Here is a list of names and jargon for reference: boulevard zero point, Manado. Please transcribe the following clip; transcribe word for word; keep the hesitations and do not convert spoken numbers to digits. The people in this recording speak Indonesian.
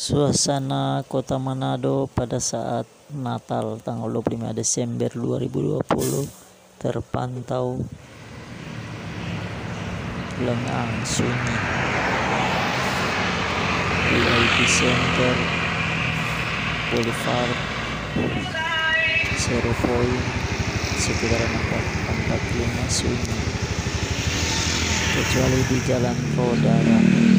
Suasana kota Manado pada saat Natal tanggal dua puluh lima Desember dua ribu dua puluh terpantau lengang sunyi. Di epicenter boulevard zero point sekitar empat puluh lima sunyi, kecuali di jalan Roda.